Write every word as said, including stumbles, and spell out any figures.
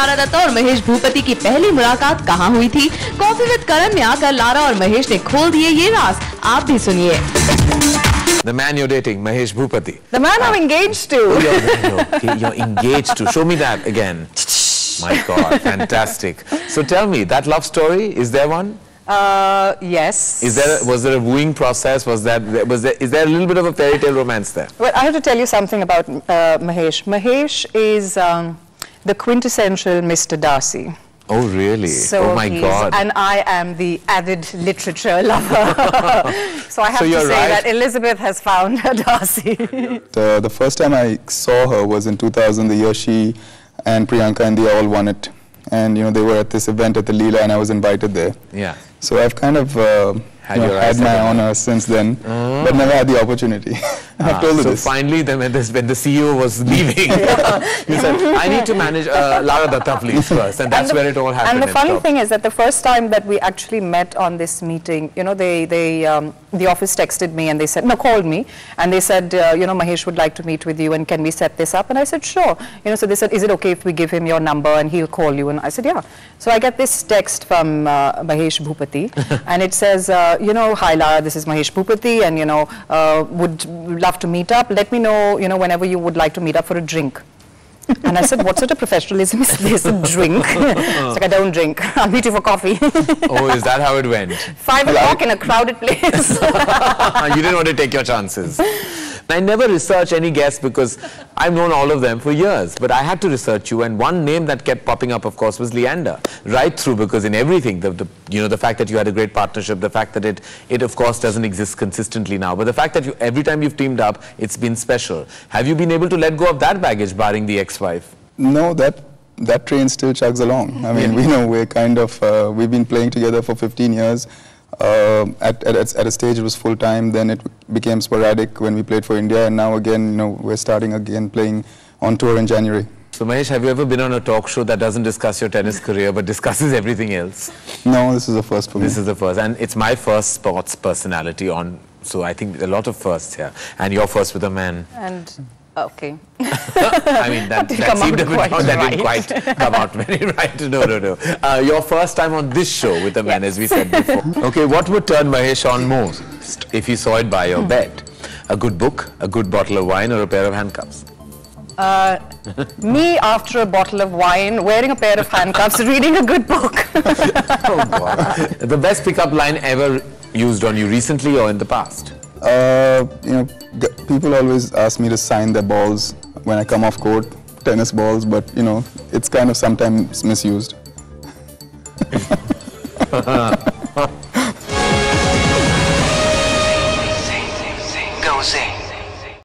Lara Dutta और महेश भूपति की पहली मुलाकात कहाँ हुई थी? कॉफी विद करण में आकर लारा और महेश ने खोल दिए ये राज, आप भी सुनिए। The man you're dating, Mahesh Bhupathi. The man I'm engaged to. You're, you're engaged to. Show me that again. My God, fantastic. So tell me, that love story, is there one? Uh, yes. Is there? Was there a wooing process? Was that? Was there? Is there a little bit of a fairy tale romance there? Well, I have to tell you something about uh, Mahesh. Mahesh is um, the quintessential Mister Darcy. Oh really? So oh my God! And I am the avid literature lover. So I have so to say right. that Elizabeth has found her Darcy. The, the first time I saw her was in two thousand, the year she and Priyanka and Dia all won it, and you know they were at this event at the Leela, and I was invited there. Yeah. So I've kind of uh, had, you know, had my honour since then, mm. but never had the opportunity. I've ah, told you so this. So finally, then when, this, when the C E O was leaving, he said, "I need to manage uh, Lara Dutta, please first," and that's and the, where it all happened. And the funny thing is that the first time that we actually met on this meeting, you know, they they um, the office texted me and they said, no, called me and they said, uh, you know, Mahesh would like to meet with you and can we set this up? And I said, sure. You know, so they said, is it okay if we give him your number and he'll call you? And I said, yeah. So I get this text from uh, Mahesh Bhupathi. And it says, uh, you know, hi Lara, this is Mahesh Bhupathi, and you know, uh, would love to meet up. Let me know, you know, whenever you would like to meet up for a drink. And I said, what sort of professionalism is this? A drink? It's like, I don't drink. I'll meet you for coffee. Oh, is that how it went? Five o'clock in a crowded place. You didn't want to take your chances. I never research any guest because I've known all of them for years, but I had to research you, and one name that kept popping up, of course, was Leander, right through, because in everything, the, the, you know, the fact that you had a great partnership, the fact that it, it of course doesn't exist consistently now, but the fact that you, every time you've teamed up, it's been special. Have you been able to let go of that baggage, barring the ex-wife? No, that, that train still chugs along. I mean, yeah. we know we're kind of, uh, we've been playing together for fifteen years. Uh, at, at, at a stage it was full time, then it became sporadic when we played for India, and now again, you know, we're starting again playing on tour in January. So Mahesh, have you ever been on a talk show that doesn't discuss your tennis career but discusses everything else? No, this is the first for me. This is the first, and it's my first sports personality on, so I think a lot of firsts here, and you're first with a man. And okay. I mean, that, that seemed a bit, quite no, that right. didn't quite come out very right. No, no, no. Uh, your first time on this show with a man, yes. as we said before. Okay, what would turn Mahesh on most if you saw it by your hmm. bed? A good book, a good bottle of wine, or a pair of handcuffs? Uh, me after a bottle of wine, wearing a pair of handcuffs, reading a good book. Oh, God. The best pickup line ever used on you recently or in the past? Uh, you know, people always ask me to sign their balls when I come off court, tennis balls, but you know, it's kind of sometimes misused.